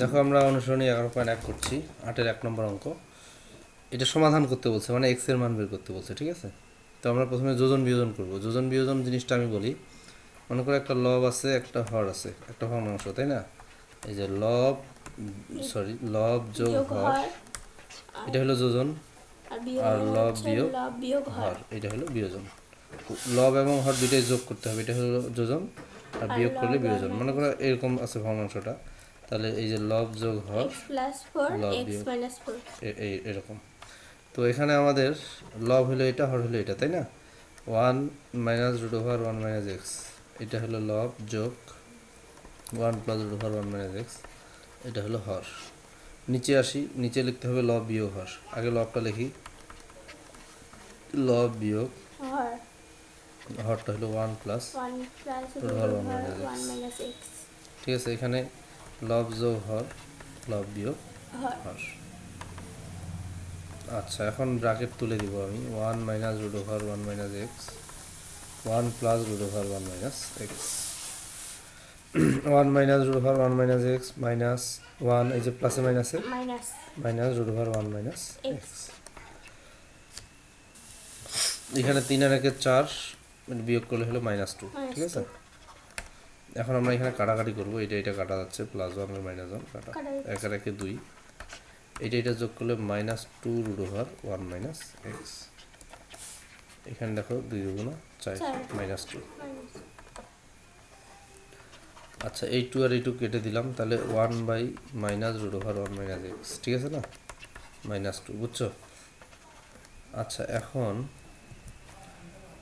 দেখো আমরা অনুসরণে 11.1 করছি 8 এর 1 নম্বর অঙ্ক। এটা সমাধান করতে বলছে, মানে x এর মান বের করতে বলছে, ঠিক আছে? তো আমরা প্রথমে যোজন বিয়োজন করব। যোজন বিয়োজন জিনিসটা আমি বলি, মনে করো একটা লব আছে, একটা হর আছে, একটা ভগ্নাংশ, তাই না? এই যে লব যোগ হর, এটা হলো যোজন, আর লব বিয়োগ হর, এটা হলো বিয়োজন। লব এবং হর দুটোই যোগ করতে হবে, এটা হলো যোজন, আর বিয়োগ করলে বিয়োজন। মনে করো এরকম আছে ভগ্নাংশটা, তাহলে এই যে লব যোগ হর এরকম। তো এখানে আমাদের লব হলো এটা, হর হলো এটা, তাই না? 1 - √(1 - x), এটা হলো লব যোগ 1 + √(1 - x), এটা হলো হর। নিচে আসি, নিচে লিখতে হবে লব বিয়োগ হর। আগে লবটা লিখি, লব বিয়োগ হরটা হলো 1 + √(1 - x), ঠিক আছে? এখানে লব যোগ হর, লব বিয়োগ হর। আচ্ছা, এখন ব্র্যাকেট তুলে দিব আমি। 1 - √(1 - x), 1 + √(1 - x), 1 - √(1 - x) -1, এই যে প্লাসে মাইনাসে মাইনাস, -√(1 - x). এখানে 3 আর 1 4, বিয়োগ করলে হলো -2, ঠিক আছে? এখন আমরা এখানে কাটাকাটি করব। এটা কাটা যাচ্ছে, +1 আর -1 কাটা, 1 আর 1 2, এটা যোগ করলে -2 √(1 - x). এখানে দেখো 2 × 4 -2। আচ্ছা, এই 2 আর এই 2 কেটে দিলাম, তাহলে 1 - √(1 - x), ঠিক আছে না? -2, বুঝছো? আচ্ছা, এখন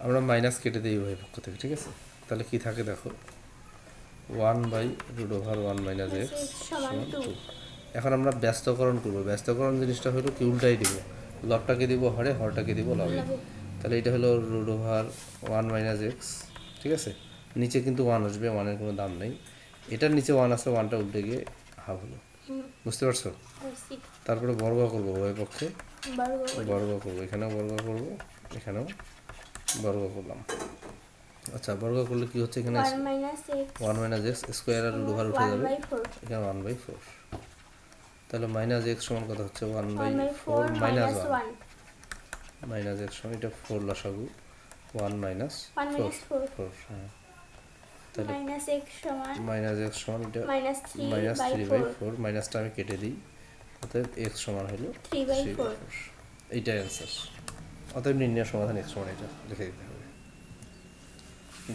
আমরা মাইনাস কেটে দিই উভয় পক্ষ থেকে, ঠিক আছে? তাহলে কি থাকে দেখো, 1 / √(1 - x) = 2। এখন আমরা ব্যস্তকরণ করব। ব্যস্তকরণ জিনিসটা হলো কি, উল্টাই দিব। লবটাকে দিব হরে, হরটাকে দিব লবে। তাহলে এটা হলো √(1 - x), ঠিক আছে? নিচে কিন্তু 1 আসবে, 1 এর কোনো দাম নেই। এটার নিচে 1 আছে, 1টা উল্টে গিয়ে হাফ হলো, বুঝতে পারছো? তারপরে বর্গ করব উভয় পক্ষে, বর্গ করব। এখানেও বর্গ করব, এখানেও বর্গ করলাম। আচ্ছা, বর্গ করলে কি হচ্ছে, এখানে 1 - x স্কয়ার আর √(1) উঠে যাবে, এখানে 1/4। তাহলে -x সমান কত হচ্ছে, 1/4 - 1 -x সমান, এটা 4 লসাগু, 1 - 4। তাহলে -x সমান এটা -3/4, মাইনাসটা আমি কেটে দিই, অতএব x সমান হলো 3/4, এইটাই অ্যানসার। অতএব নির্ণয়ের সমাধান x সমান এটা লিখে দিতে হবে।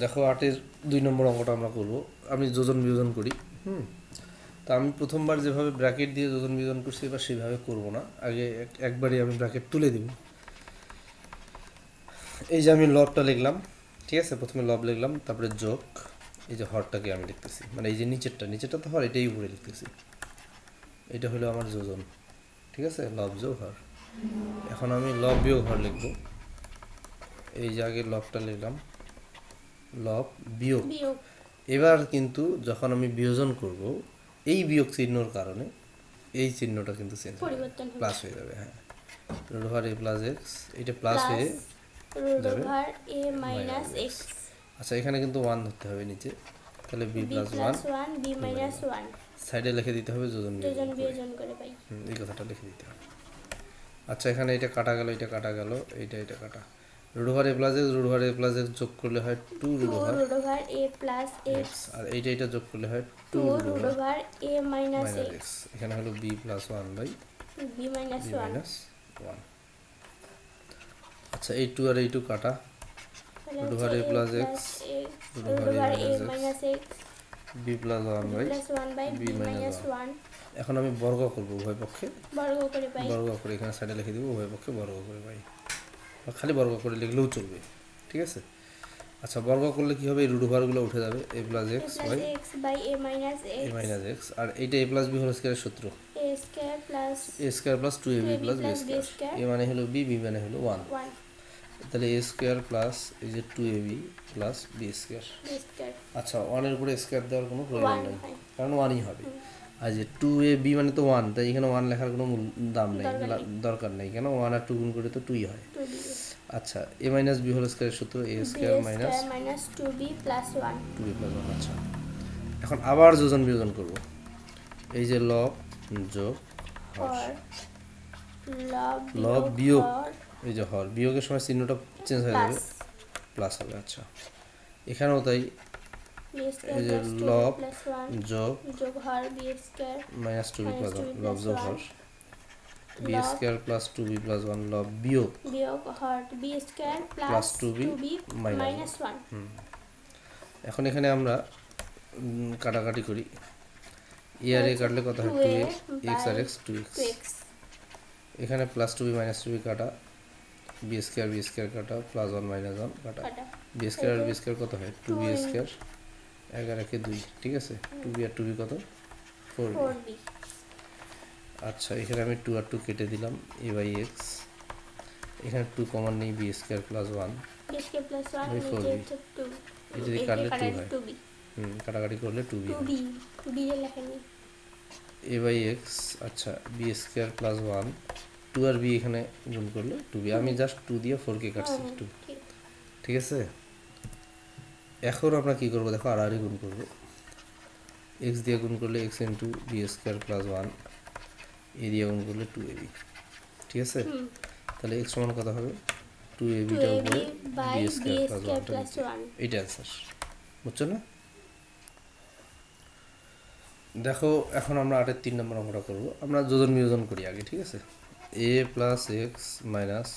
দেখো 8-এর 2 নম্বর অঙ্কটা আমরা করব। আমি যোজন বিয়োজন করি। তো আমি প্রথমবার যেভাবে ব্র্যাকেট দিয়ে যোজন বিয়োজন করছি, এবার সেভাবে করব না। আগে একবারই আমি ব্র্যাকেট তুলে দিব। এই যে আমি লবটা লিখলাম, ঠিক আছে? প্রথমে লব লিখলাম, তারপরে যোগ, এই যে হরটাকে আমি লিখতেছি, মানে এই যে নিচেরটা তো হর, এটাই উপরে লিখতেছি। এটা হলো আমার যোজন, ঠিক আছে? লব যোগ হর। এখন আমি লব বিয়োগ হর লিখব। এই যে আগে লবটা লিখলাম, লব বিয়োগ। এবার কিন্তু যখন আমি বিয়োজন করব, এই বিয়োগ চিহ্নর কারণে এই চিহ্নটা কিন্তু চেঞ্জ হবে, প্লাস হয়ে যাবে। হ্যাঁ, √(a + x), এটা প্লাস হয়ে যাবে -a - x। আচ্ছা, এখানে কিন্তু 1 ধরতে হবে নিচে, তাহলে b + 1 - 1 সাইডে লিখে দিতে হবে, যোজন বিয়োজন করে পাই, এই কথাটা লিখে দিতে হবে। আচ্ছা, এখানে এটা কাটা গেল, এটা কাটা গেল, এটা কাটা। √(a + x) যোগ করলে হয় 2 √(a + x), আর এটা যোগ করলে হয় 2 √(a - x), এখানে হলো b + 1 - 1। আচ্ছা, এই 2 আর এই 2 কাটা, √(a + x) √(a - x) b + 1 - b - 1। এখন আমি বর্গ করব উভয় পক্ষে, বর্গ করে এখানে সাইডে লিখে দিব, উভয় পক্ষে বর্গ করে পাই। খালি বর্গ করে লিখলেও চলবে, ঠিক আছে? আচ্ছা, বর্গ করলে কি হবে, এই √গুলো উঠে যাবে, a + x/a - x, আর এইটা a + b² সূত্র, a² + 2ab + b²। a মানে হলো b, b মানে হলো 1, তাহলে a² + এই যে 2ab + b²। আচ্ছা, 1 এর উপরে স্কয়ার দেওয়ার কোনো প্রয়োজন নেই, কারণ 1ই হবে। আর যে 2ab মানে তো 1, তাই এখানে 1 লেখার কোনো দাম নেই, দরকার নেই, কেন 1 আর 2 গুণ করে তো 2ই হয়। আচ্ছা, a - b² সূত্র, a² - 2b + 1। আচ্ছা, এখন আবার যোজন বিয়োজন করব। এই যে লব যোগ হর, লব বিয়োগ এই যে হর, বিয়োগের সময় চিহ্নটা চেঞ্জ হয়ে যাবে, প্লাস হবে। আচ্ছা এখানেও তাই, এই যে লব যোগ হর B square minus 2b plus লব যোগ হর b square plus 2b plus 1 লব বিয়োগ হর b square plus 2b minus 1। এখন এখানে আমরা কাটাকাটি করি, এ আর এ কাটলে কত হয় 2x, x আর x 2x, এখানে প্লাস 2b মাইনাস 2b কাটা, b স্কয়ার কাটা, প্লাস 1 মাইনাস 1 কাটা, b স্কয়ার কত হয় 2b স্কয়ার, 11 কে 2, ঠিক আছে 2b আর 2b কত 4b। আচ্ছা এখানে আমি 2 আর 2 কেটে দিলাম a/x, এখানে 2 কমন নেই, b স্কয়ার প্লাস 1 নিচে 2, এটা কাটলে 2 হয়, কাটাকাটি করলে 2b দিয়ে লেখানি a/x। আচ্ছা b স্কয়ার প্লাস 1, 2 আর b এখানে গুণ করলে 2b, আমি জাস্ট 2 দিয়ে 4 কে কাটছি 2, ঠিক আছে। এখন আমরা কি করব দেখো, আর গুণ করব, x দিয়ে গুণ করলে x into b square plus 1, a দিয়ে গুণ করলে 2ab, ঠিক আছে। তাহলে x সমান কত হবে 2ab টা উপরে b স্কয়ার প্লাস 1, এটা आंसर, বুঝছো না? দেখো এখন আমরা 8-3 নম্বর অঙ্কটা করব, আমরা যোজন বিয়োজন করি আগে, ঠিক আছে। a প্লাস x মাইনাস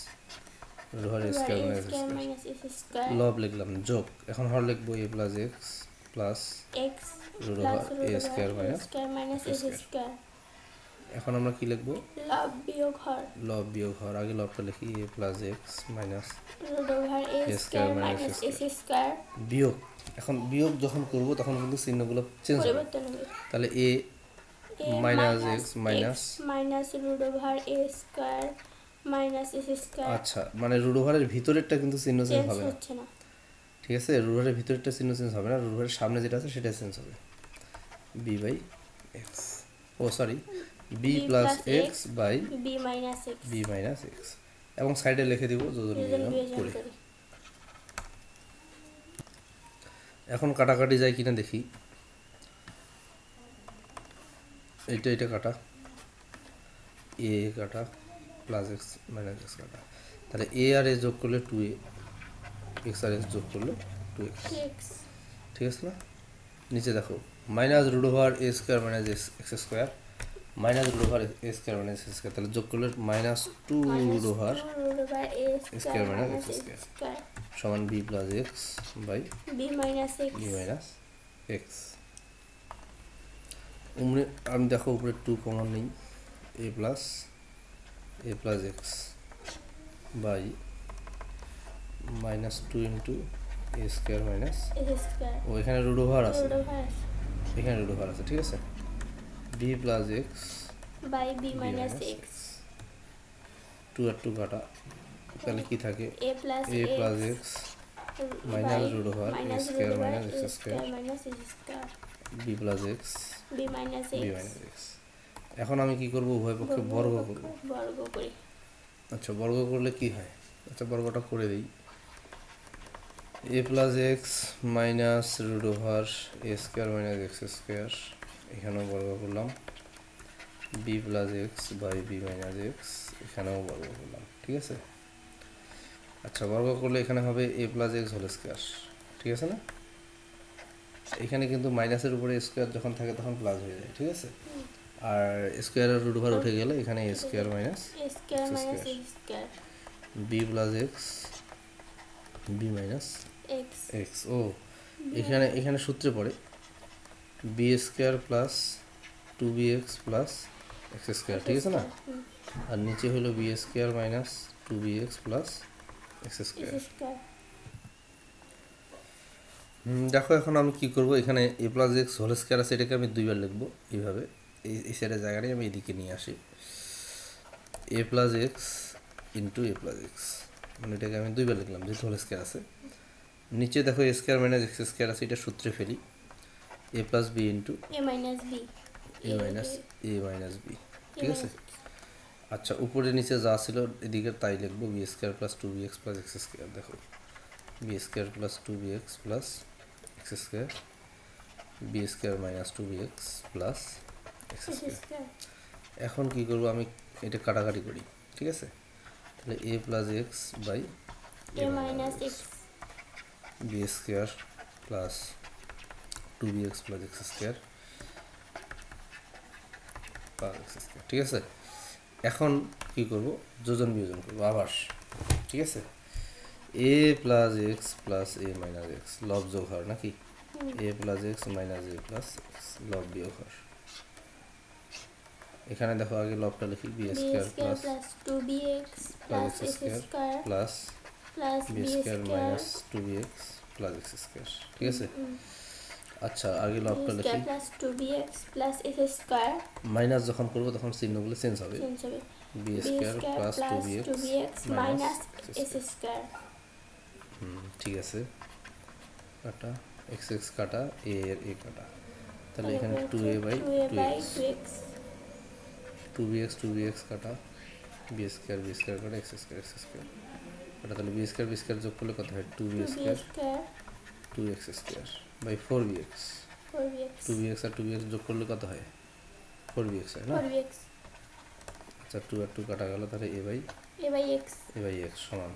হর স্কয়ার মাইনাস s স্কয়ার লব লিখলাম যোগ, এখন হর লিখব a plus x plus x plus a square minus s square. এখন আমরা কি লিখব লব বিয়োগ হর, আগে লবটা লিখি a plus x minus a square minus s square বিয়োগ। এখন বিয়োগ যখন করব তখন কিন্তু চিহ্নগুলো চেঞ্জ হবে, তাহলে a - x - a square - s square. আচ্ছা মানে রুটওভারের ভিতরেরটা কিন্তু চিহ্ন চেঞ্জ হবে না, ঠিক আছে, রুটওভারের ভিতরেরটা চিহ্ন চেঞ্জ হবে না, রুটওভারের সামনে যেটা আছে সেটা চেঞ্জ হবে। b/x ও sorry b + x / b - x এবং সাইডে লিখে দিব যোজন বিয়োজন করে। এখন কাটাকাটি যায় কিনা দেখি, এইটা কাটা, এ কাটা প্লাস এক্স মাইনাস এক্স কাটা, তাহলে এ আর এ যোগ করলে 2a, এক্স আর এক্স যোগ করলে 2x, ঠিক আছে না? নিচে দেখো মাইনাস রুট ওভার এ square minus x square minus root over এ স্কোয়ার মাইনাস এক্স স্কোয়ার, তাহলে যোগ করলে মাইনাস 2 রুট ওভার এ স্কোয়ার মাইনাস এক্স স্কোয়ার সমান b plus x by b minus x উপরে আমি দেখো উপরে 2 কমন নেই, a plus x by minus 2 into a square minus s square, ও এখানে রুট ওভার আছে, ঠিক আছে। b plus x by b minus x, 2 আর 2 কাটা, তাহলে কি থাকে a + x - root over a square - x square - b + x b - x। এখন আমি কি করব উভয় পক্ষে বর্গ করব, আচ্ছা বর্গ করলে কি হয়, আচ্ছা বর্গটা করে দেই, a + x - root over a square - x square এখানেও বর্গ করলাম, b + x / b - x এখানেও বর্গ করলাম, ঠিক আছে। আচ্ছা বর্গ করলে এখানে হবে a plus x whole square, ঠিক আছে না? এখানে কিন্তু মাইনাসের উপরে স্কয়ার যখন থাকে তখন প্লাস হয়ে যায়, ঠিক আছে, আর স্কয়ারের রুট ওভার উঠে গেলে এখানে a square minus a square b plus x b minus x ও এখানে সূত্রে পড়ে b square plus 2bx plus x square, ঠিক আছে না? আর নিচে হলো b square minus 2bx plus x square. দেখো এখন আমি কি করব, এখানে a plus x whole square আছে, এটাকে আমি দুইবার লিখব এইভাবে, এই সাইডের জায়গাটাই আমি এদিকে নিয়ে আসি, a plus x into a plus x, মানে এটাকে আমি দুইবার লিখলাম যেহেতু হোল স্কয়ার আছে। নিচে দেখো a square minus x square আছে, এটা সূত্রে ফেলি a plus b into a minus b ঠিক আছে। আচ্ছা উপরে নিচে যা ছিল এদিকে তাই লিখব, b square plus 2bx plus x square, দেখো b square plus 2bx plus x square b square minus 2bx plus এখন কি করব আমি এটা কাটাকাটি করি ঠিক আছে তাহলে a + x / a - x b square + 2bx + x square ঠিক আছে এখন কি করব যোজন বিয়োজন করব আবার ঠিক আছে a + x + a - x লব যোগ হর নাকি a plus x minus a plus x log বিয়োগ হর এখানে দেখো আগে লবটা লিখি b square plus 2bx plus x square plus b square minus 2bx plus x square ঠিক আছে আচ্ছা আগে লবটা লিখি plus 2bx plus x square minus যখন করব তখন চিহ্নগুলো চেঞ্জ হবে b square plus 2bx minus x square ঠিক আছে কাটা x x কাটা a এর a কাটা তাহলে এখানে 2a by 2x 2bx কাটা b square কাটা x square কাটা তাহলে b square যোগ করলে কত হয় 2x square by 4bx 2bx R 2bx যোগ করলে কত হয় 4bx হয় না 4bx আচ্ছা 2 আর 2 কাটা গেল তাহলে a by x সমান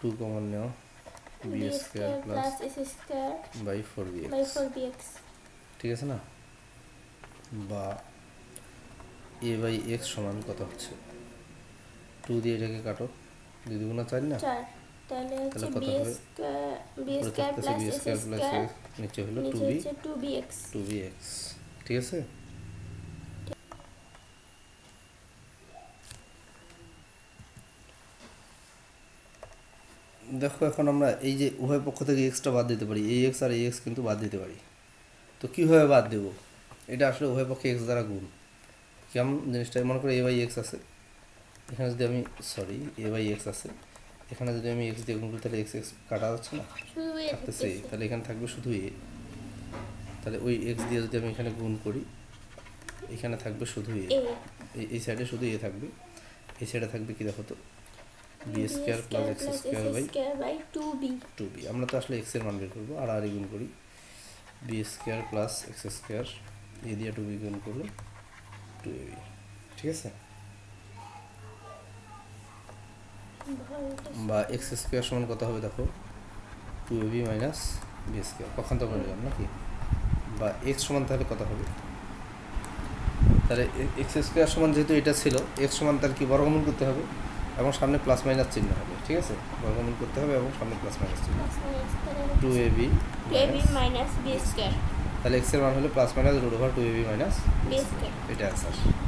2 কমন নাও b square plus s square by 4bx ঠিক আছে না বা a by x সমান কত হচ্ছে 2 দিয়ে এটাকে কাটো 2 2 গুণ 4 না 4 তাহলে হচ্ছে b square plus s নিচে হলো 2bx ঠিক আছে দেখো এখন আমরা এই যে উভয় পক্ষ থেকে x টা বাদ দিতে পারি ax আর ax কিন্তু বাদ দিতে পারি তো কিভাবে বাদ দেব এটা আসলে উভয় পক্ষে x দ্বারা গুণ কেমন জিনিসটা মনে করে a/x আছে এখানে যদি আমি সরি a/x আছে এখানে যদি আমি x দিয়ে গুণ করি তাহলে x x কাটা যাচ্ছে না তাহলে এখানে থাকবে শুধু a তাহলে ওই x দিয়ে যদি আমি এখানে গুণ করি এখানে থাকবে শুধু a এই সাইডে শুধু a থাকবে এই সাইডে থাকবে কি দেখো তো b square plus x square by 2b আমরা তো আসলে x এর মান বের করব আর গুণ করি b square plus x square এই দিয়ে 2b গুণ করলে 2ab ঠিক আছে বা x square সমান কত হবে দেখো 2ab minus b square পক্ষান্তর করে নিলাম নাকি বা x সমান তাহলে কত হবে তাহলে x square সমান যেহেতু এটা ছিল x সমান তার কি বর্গমূল করতে হবে এবং সামনে প্লাস মাইনাস চিহ্ন হবে ঠিক আছে বর্গমূল করতে হবে এবং সামনে প্লাস মাইনাস চিহ্ন 2ab - b2 তাহলে x এর মান হলো +-√2ab - b2 এটা आंसर